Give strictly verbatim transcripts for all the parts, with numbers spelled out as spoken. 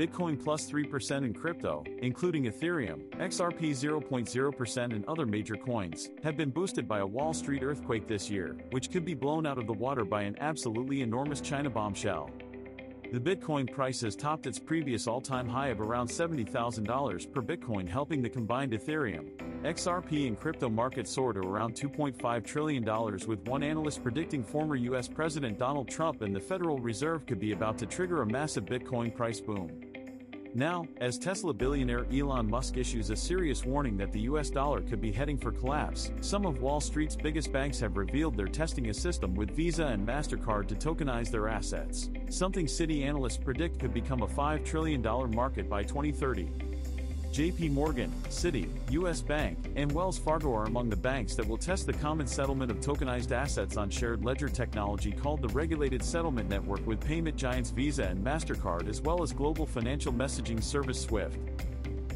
Bitcoin plus three percent in crypto, including Ethereum, X R P zero point zero percent and other major coins, have been boosted by a Wall Street earthquake this year, which could be blown out of the water by an absolutely enormous China bombshell. The Bitcoin price has topped its previous all-time high of around seventy thousand dollars per Bitcoin, helping the combined Ethereum, X R P and crypto market soar to around two point five trillion dollars, with one analyst predicting former U S President Donald Trump and the Federal Reserve could be about to trigger a massive Bitcoin price boom. Now, as Tesla billionaire Elon Musk issues a serious warning that the U S dollar could be heading for collapse, some of Wall Street's biggest banks have revealed they're testing a system with Visa and Mastercard to tokenize their assets, something Citi analysts predict could become a five trillion dollars market by twenty thirty. J P Morgan, Citi, U S Bank, and Wells Fargo are among the banks that will test the common settlement of tokenized assets on shared ledger technology called the Regulated Settlement Network with payment giants Visa and Mastercard, as well as global financial messaging service Swift.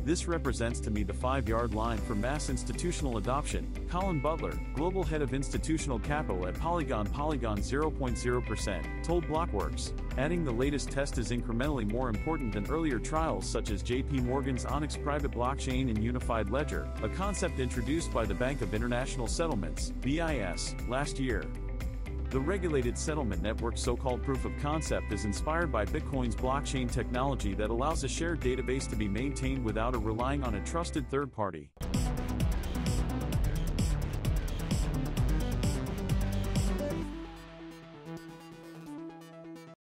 This represents to me the five-yard line for mass institutional adoption, Colin Butler, global head of institutional capital at Polygon Polygon zero point zero percent, told Blockworks. Adding the latest test is incrementally more important than earlier trials such as J P Morgan's Onyx Private Blockchain and Unified Ledger, a concept introduced by the Bank of International Settlements, B I S, last year. The Regulated Settlement Network's so-called proof of concept is inspired by Bitcoin's blockchain technology that allows a shared database to be maintained without relying on a trusted third party.